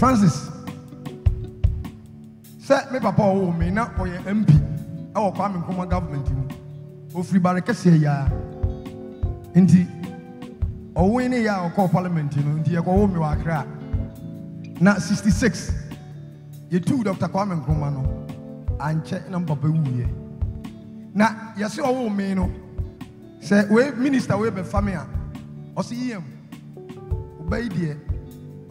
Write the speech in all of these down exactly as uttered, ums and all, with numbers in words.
Francis. C'est mes papas au Ménat pour un M P. Au pas même comment gouvernement. Au Fribare qu'est-ce qu'il y a? Indi. Au Wini ya au Parlement. Indi ya au Miwakra. Na sixty-six. You two Doctor Kwame Nkrumah no. Anche na papa wuye. Na yasi au Wini no. C'est we minister we be famia. O si yem. Obey die.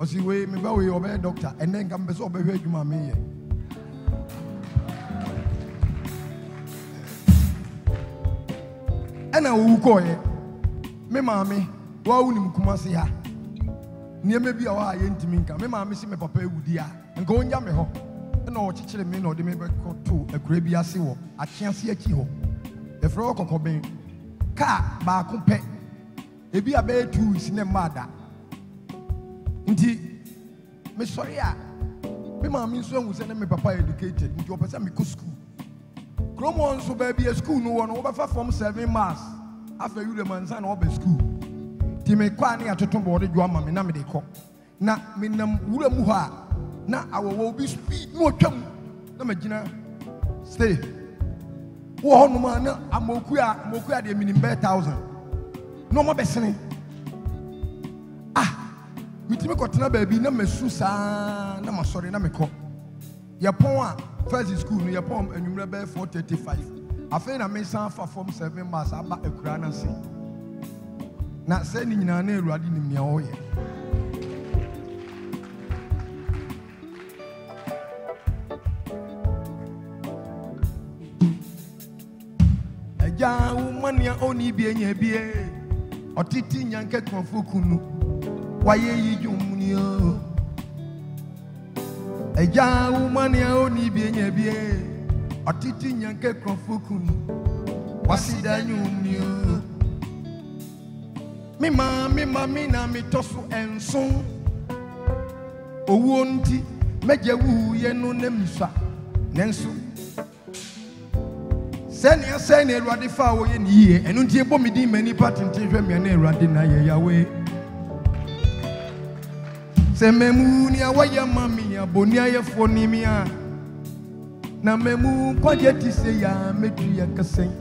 O si we me ba we obey doctor and then come be so obey adwuma me. Na wukoye me maami wa wunim kumase ha nieme bia wa aye ntimi nka me maami si me papa ewudi a nka onya me ho na o chichire me na o de me bekoto akure bia se wo akyease aki ho e fro kokoben ka ba akopɛ e bia be tu si ne mada nti me sori a me maami nso ehun se na me papa educated nti o pese me ko school Cromwell so baby a school no one over form seven mass. After you the man's and over school. Timmy Kwani at Toton boarded your mamma, Namedico. Now, Minam Ulamuha. Now, our will be speed more come. Namagina, stay. War no man, a moquia, moquia, the minimum bear thousand. No more besting. Ah, we Timicotana baby, no Messusa, no, sorry, Namico. Your point. First school, we are form and you remember four thirty-five. I feel I may sound for form seven months about a crown and say, not sending in an air riding in your oil. A young woman, your only being a beer or teaching young cat from Fukunu. Why are you? A young woman, only being a beer, or teaching young girl from Fukun. What's it that you knew? Me, mammy, mammy, mammy, tossle and song. Oh, won't he make your woo, you know, Nemsa, Nansu? Send your send a radifa away in here, and don't you bomb me many parts and take me an air radina Yahweh. Se memu ni awaya mami ya bonia ya fonimia na memu kwa jeti se ya metu ya kaseng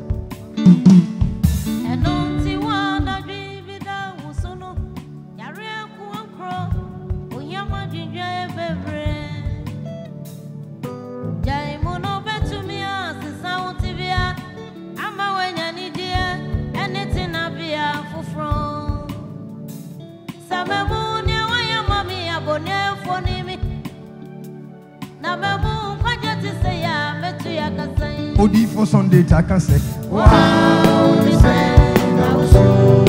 enonti wanda divida usono yare kuankro oyama jinja ebebre jai mono betumia sisa utivia ama wenya ni dia anything abia fufron sa memu ni Odi for Sunday, I can say. Wow, they say, I was so.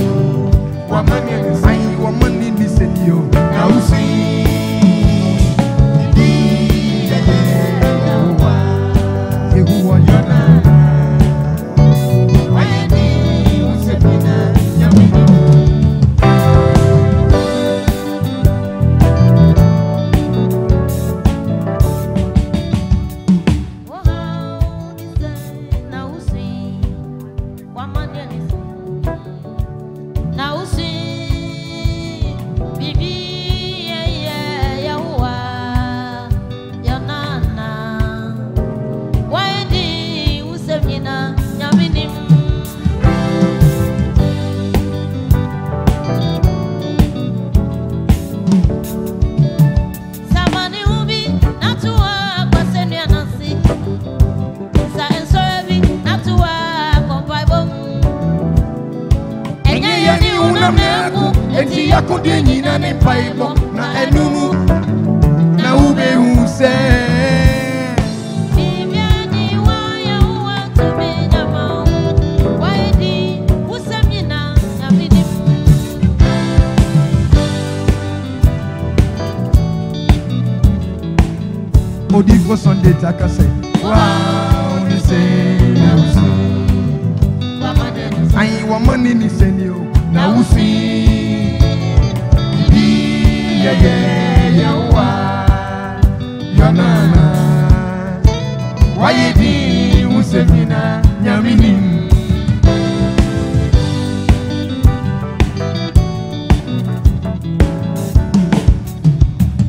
One money and sign, one money, they said you. Now see, who are you now?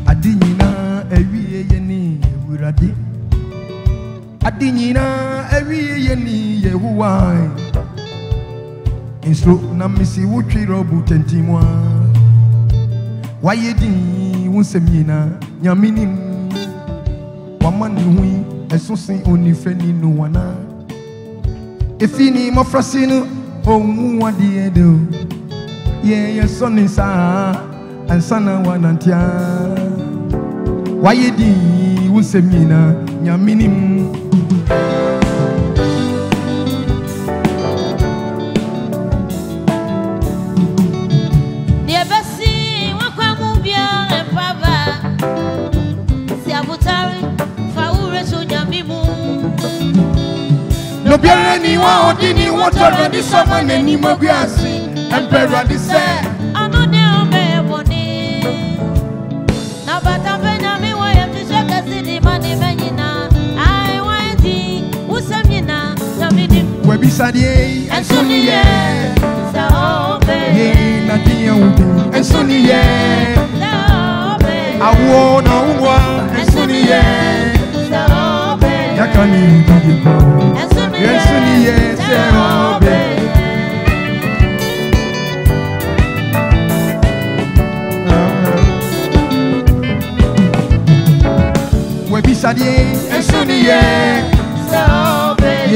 Adinina dinina every yeni yehuai instru na misi wutiro butentimwa wayedi wunsemina nyamini wamani hui esunsi onifeni no wana efini mafrasinu onwa diedo ye yesoni sa ansana wanantia wayedi wunsemina nyamini no biarani wa odini wotoro di sama nani maguasi emperor di se ano de obeboni na batapena mi wa yefisha kasidi mani menyina ai wanti usamina tamidi webisade ensuniye sa obe ye na dia udu ensuniye na obe awo na uwa ensuniye sa obe yakani di yes, yes, yes, we be sadie, and sunny, so bad,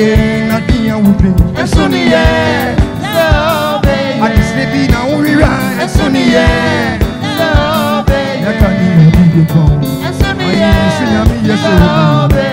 not being a whooping, and sunny, so bad, I just live in our rear, and sunny, so bad, I can't even be wrong, and sunny, so bad.